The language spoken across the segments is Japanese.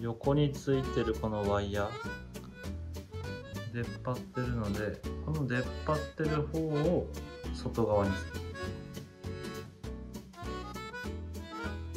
横についてるこのワイヤー、出っ張ってるので、この出っ張ってる方を外側にする。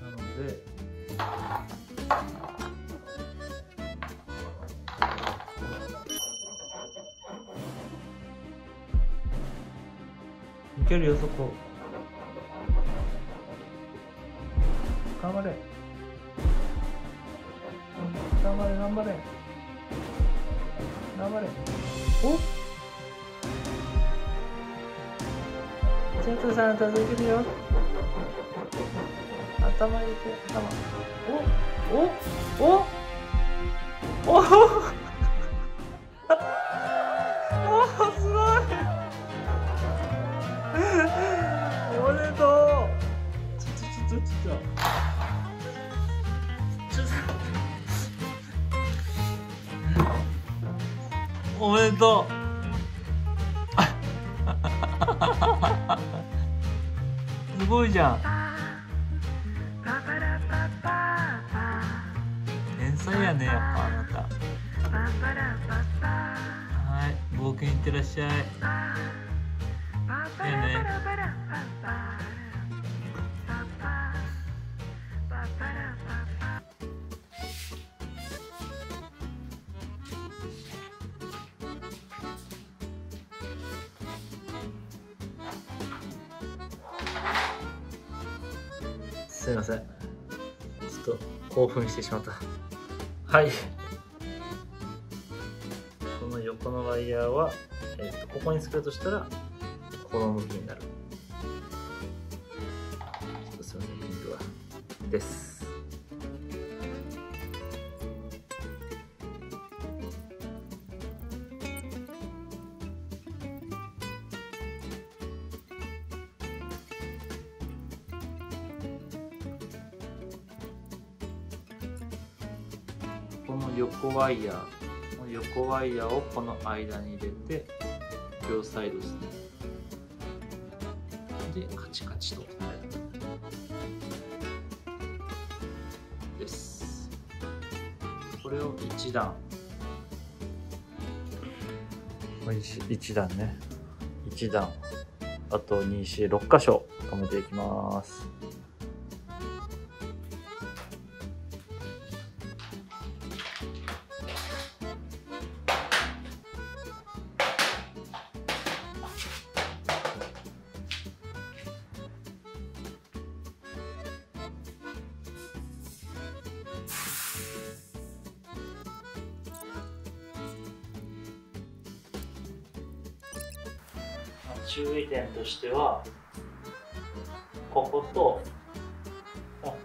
なのでいけるよ、そこ頑張れ頑張れ頑張れ頑張れ。おジェットさん助けるよ、頭入れて、頭、おおおおおすごいおめでとう。おめでとう。すごいじゃん。天才やね、やっぱあなた。はい、冒険いってらっしゃい。じゃあね。すいません、ちょっと興奮してしまった。はい、この横のワイヤーは、ここにつけるとしたらこの向きになる。ちょっとすいません、ピンクはです。この横ワイヤーをこの間に入れて両サイドですね。でカチカチとです。これを1段。1段ね。1段。あと2、4、6箇所留めていきます。注意点としては、こことこ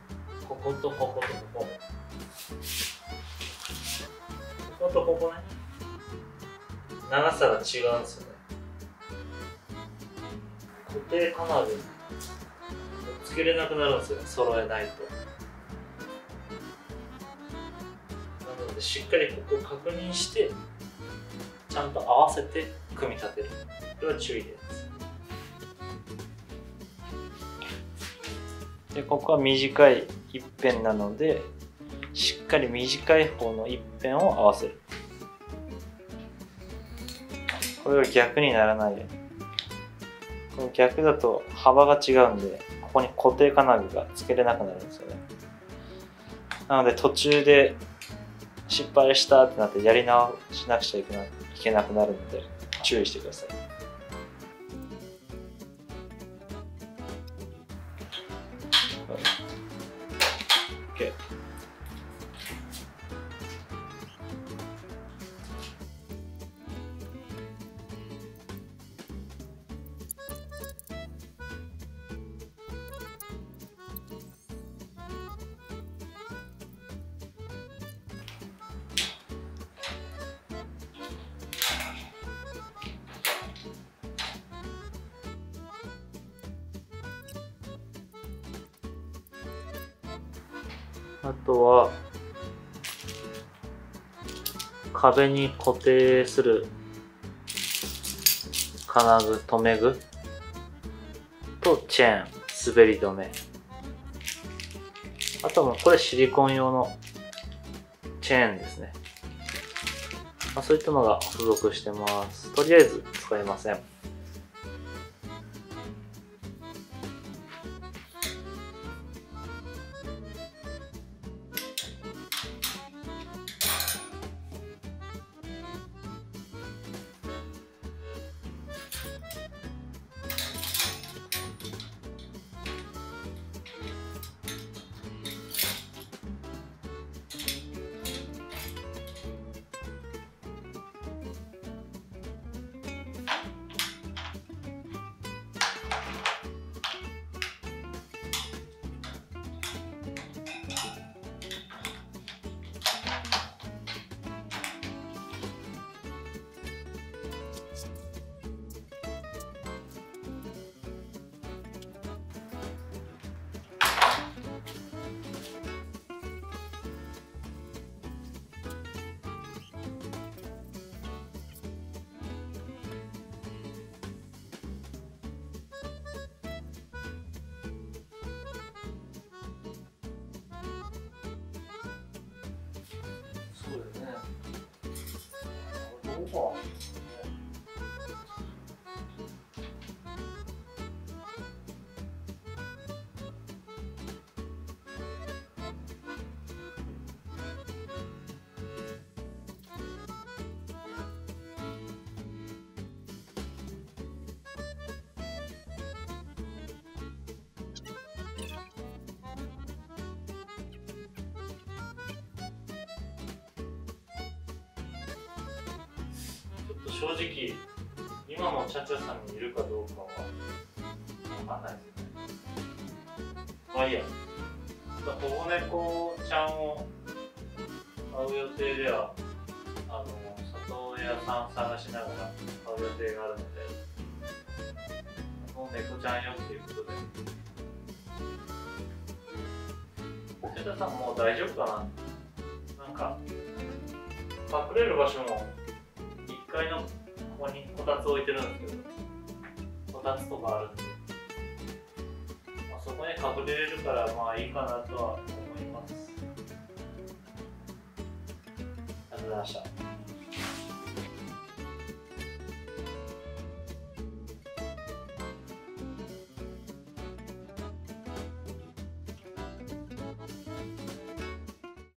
こね、長さが違うんですよね。固定金具くっつけれなくなるんですよね、揃えないと。なのでしっかりここを確認してちゃんと合わせて組み立てる。これは注意です。で、ここは短い一辺なので、しっかり短い方の一辺を合わせる。これは逆にならないように。この逆だと幅が違うんで、ここに固定金具がつけれなくなるんですよね。なので途中で失敗したってなってやり直しなくちゃいけなくなるので、注意してください。OK。あとは壁に固定する金具、留め具とチェーン、滑り止め、あともうこれシリコン用のチェーンですね。そういったのが付属してます。とりあえず使いません。正直、今もチャチャさんにいるかどうかはわかんないですね。まあいいや、保護猫ちゃんを買う予定では、里親さん探しながら買う予定があるので、もう猫ちゃんよっていうことで、チャチャさんもう大丈夫かな。なんか、隠れる場所も1階のここにこたつ置いてるんですけど、こたつとかあるんで、そこに隠れれるからまあいいかなとは思います。ありがとうございました。